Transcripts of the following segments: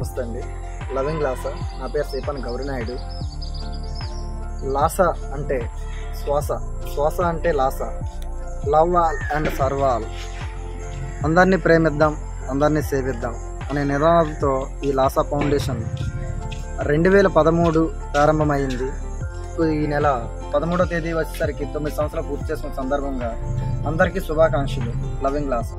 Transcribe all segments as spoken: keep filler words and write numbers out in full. నమస్తే అండి. లవింగ్ లాసా. నా పేరు శ్రీపాన్ గౌరీనాయుడు. లాసా అంటే శ్వాస, శ్వాస అంటే లాసా. Love all and serve all, అందరినీ ప్రేమిద్దాం, అందరినీ సేవిద్దాం అనే నినాదంతో ఈ లాసా ఫౌండేషన్ రెండు వేల పదమూడు ప్రారంభమైంది. ఈ నెల పదమూడో తేదీ వచ్చేసరికి తొమ్మిది సంవత్సరాలు పూర్తి చేసుకున్న సందర్భంగా అందరికీ శుభాకాంక్షలు. Loving Laasa.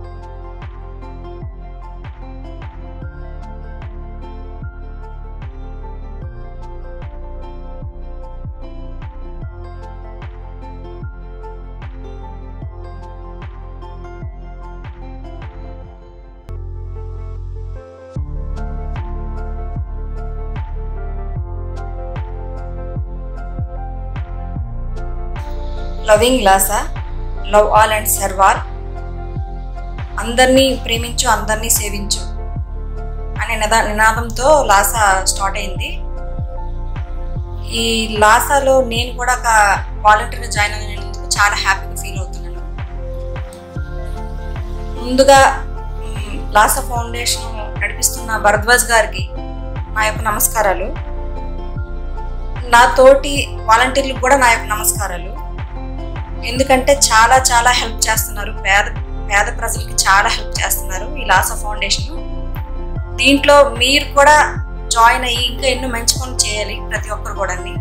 Loving Laasa. Love all and serve all, అందరినీ ప్రేమించు, అందరినీ సేవించు అనే నినాదంతో లాసా స్టార్ట్ అయింది. ఈ లాసాలో నేను కూడా ఒక వాలంటీర్గా జాయిన్ అయినందుకు చాలా హ్యాపీగా ఫీల్ అవుతున్నాను. ముందుగా లాసా ఫౌండేషన్ నడిపిస్తున్న భరద్వాజ్ గారికి నా యొక్క నమస్కారాలు. నా తోటి వాలంటీర్లకు కూడా నా యొక్క నమస్కారాలు. ఎందుకంటే చాలా చాలా హెల్ప్ చేస్తున్నారు, పేద పేద ప్రజలకి చాలా హెల్ప్ చేస్తున్నారు ఈ లాసా ఫౌండేషన్. దీంట్లో మీరు కూడా జాయిన్ అయ్యి ఇంకా ఎన్నో మంచి పనులు చేయాలి ప్రతి ఒక్కరు కూడా అని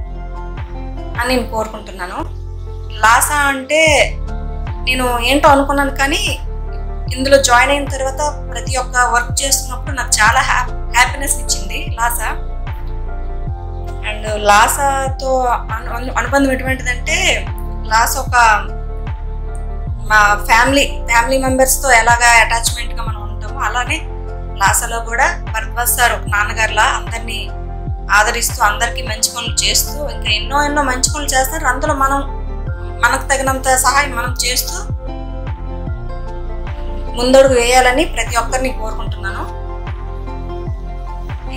నేను కోరుకుంటున్నాను. లాసా అంటే నేను ఏంటో అనుకున్నాను, కానీ ఇందులో జాయిన్ అయిన తర్వాత ప్రతి ఒక్క వర్క్ చేస్తున్నప్పుడు నాకు చాలా హ్యాపీ హ్యాపీనెస్ ఇచ్చింది లాసా. అండ్ లాసాతో అనుబంధం ఎటువంటిదంటే, లాసా ఒక మా ఫ్యామిలీ ఫ్యామిలీ మెంబర్స్తో ఎలాగా అటాచ్మెంట్గా మనం ఉంటామో అలానే లాసాలో కూడా భరద్వాజ్ సార్ నాన్నగారులా అందరినీ ఆదరిస్తూ అందరికీ మంచి పనులు చేస్తూ ఇంకా ఎన్నో ఎన్నో మంచి పనులు చేస్తారు. అందులో మనం మనకు తగినంత సహాయం మనం చేస్తూ ముందడుగు వేయాలని ప్రతి ఒక్కరిని కోరుకుంటున్నాను.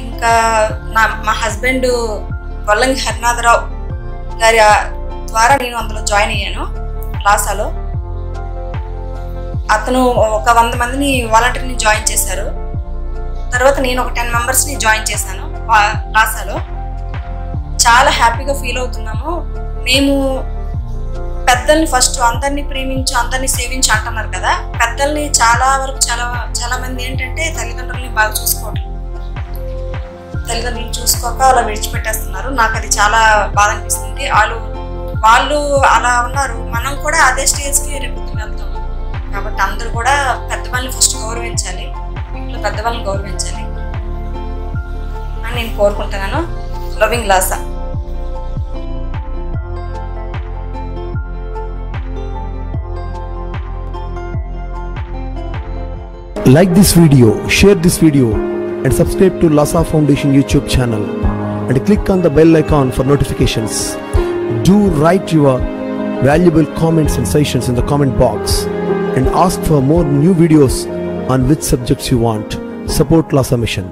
ఇంకా నా మా హస్బెండ్ వల్లంగి హరినాథరావు గారి ద్వారా నేను అందులో జాయిన్ అయ్యాను లాసాలో. అతను ఒక వంద మందిని వాలంటీర్ని జాయిన్ చేశారు. తర్వాత నేను ఒక టెన్ మెంబర్స్ని జాయిన్ చేశాను లాసాలో. చాలా హ్యాపీగా ఫీల్ అవుతున్నాము. మేము పెద్దల్ని ఫస్ట్ అందరినీ ప్రేమించి అందరినీ సేవించి అంటున్నారు కదా, పెద్దల్ని చాలా వరకు చాలా చాలా మంది ఏంటంటే తల్లిదండ్రులని బాగా చూసుకోవట్లేదు, తల్లిదండ్రులు చూసుకోక అలా విడిచిపెట్టేస్తున్నారు. నాకు అది చాలా బాధ అనిపిస్తుంది. వాళ్ళు వాళ్ళు అలా ఉన్నారు, మనం కూడా అదే స్టేజ్కి రేపుతూ వెళ్తాము. కాబట్టి అందరూ కూడా పెద్దవాళ్ళని ఫస్ట్ గౌరవించాలి, ఇంట్లో పెద్దవాళ్ళని గౌరవించాలి అని నేను కోరుకుంటున్నాను. Loving Laasa. Like this video, share this video and subscribe to Laasa Foundation YouTube channel and click on the bell icon for notifications. Do write your valuable comments and suggestions in the comment box and ask for more new videos on which subjects you want. Support Laasa Mission.